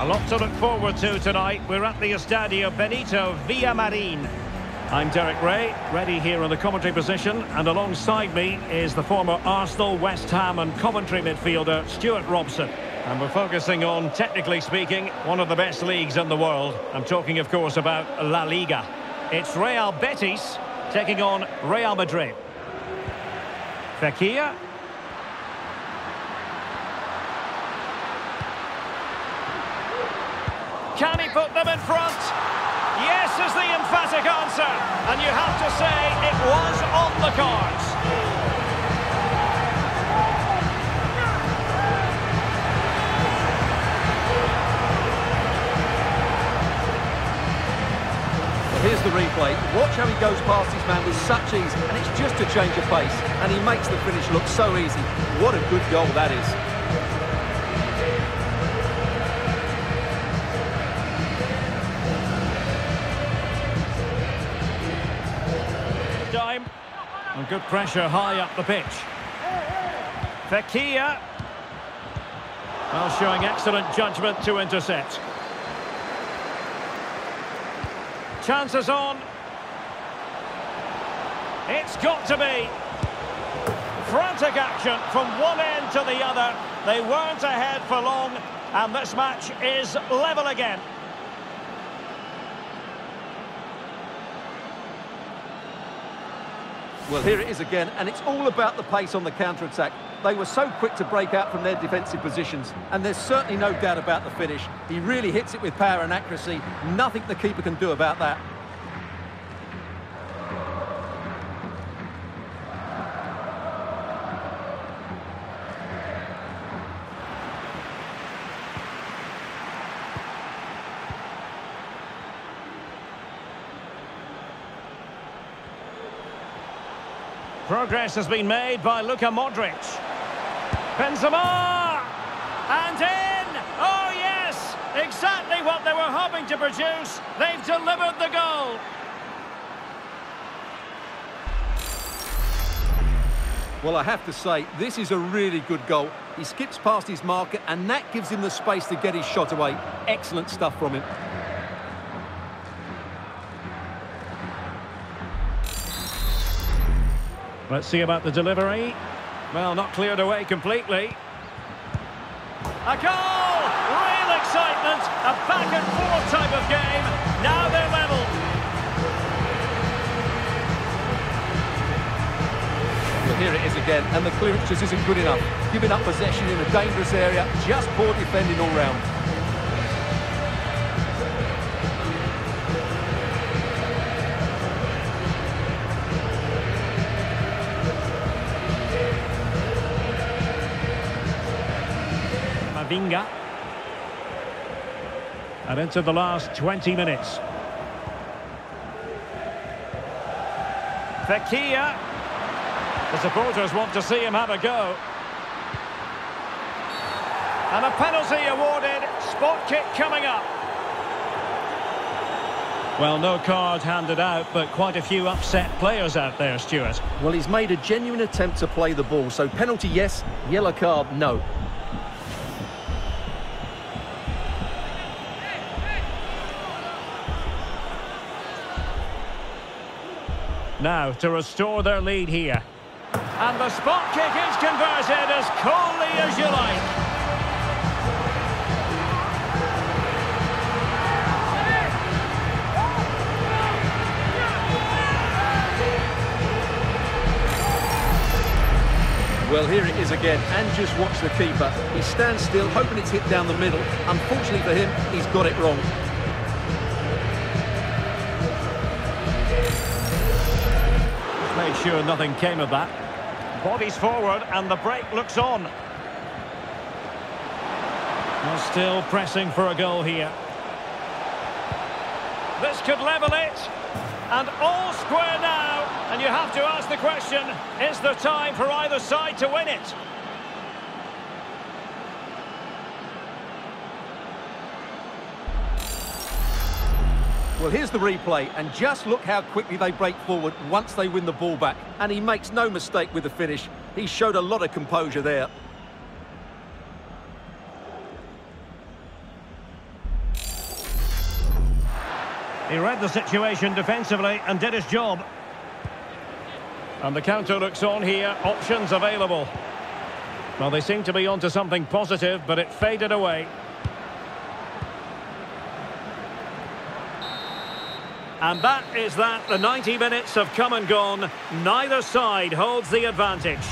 A lot to look forward to tonight. We're at the Estadio Benito Villamarín. I'm Derek Ray, ready here in the commentary position, and alongside me is the former Arsenal, West Ham and Coventry midfielder Stuart Robson. And we're focusing on, technically speaking, one of the best leagues in the world. I'm talking, of course, about La Liga. It's Real Betis taking on Real Madrid. Fekir. Can he put them in front? Yes is the emphatic answer. And you have to say it was on the cards. Well, here's the replay. Watch how he goes past his man with such ease. And it's just a change of pace. And he makes the finish look so easy. What a good goal that is. And good pressure high up the pitch. Fekir. Well, showing excellent judgment to intercept. Chances on. It's got to be. Frantic action from one end to the other. They weren't ahead for long, and this match is level again. Well, here it is again, and it's all about the pace on the counter-attack. They were so quick to break out from their defensive positions, and there's certainly no doubt about the finish. He really hits it with power and accuracy. Nothing the keeper can do about that. Progress has been made by Luka Modric. Benzema! And in! Oh, yes! Exactly what they were hoping to produce. They've delivered the goal. Well, I have to say, this is a really good goal. He skips past his marker, and that gives him the space to get his shot away. Excellent stuff from him. Let's see about the delivery. Well, not cleared away completely. A goal! Real excitement! A back-and-forth type of game. Now they're level. Well, here it is again, and the clearance just isn't good enough. Giving up possession in a dangerous area, just poor defending all round. Vinga. And into the last 20 minutes. Fekir. The supporters want to see him have a go. And a penalty awarded. Spot kick coming up. Well, no card handed out, but quite a few upset players out there, Stuart. Well, he's made a genuine attempt to play the ball, so penalty yes, yellow card no. Now to restore their lead here. And the spot kick is converted as coolly as you like. Well, here it is again, and just watch the keeper. He stands still, hoping it's hit down the middle. Unfortunately for him, he's got it wrong. Made sure nothing came of that. Bodies forward and the break looks on. They're still pressing for a goal here. This could level it. And all square now. And you have to ask the question, is there time for either side to win it? Well, here's the replay, and just look how quickly they break forward once they win the ball back. And he makes no mistake with the finish. He showed a lot of composure there. He read the situation defensively and did his job. And the counter looks on here. Options available. Well, they seem to be onto something positive, but it faded away. And that is that. The 90 minutes have come and gone. Neither side holds the advantage.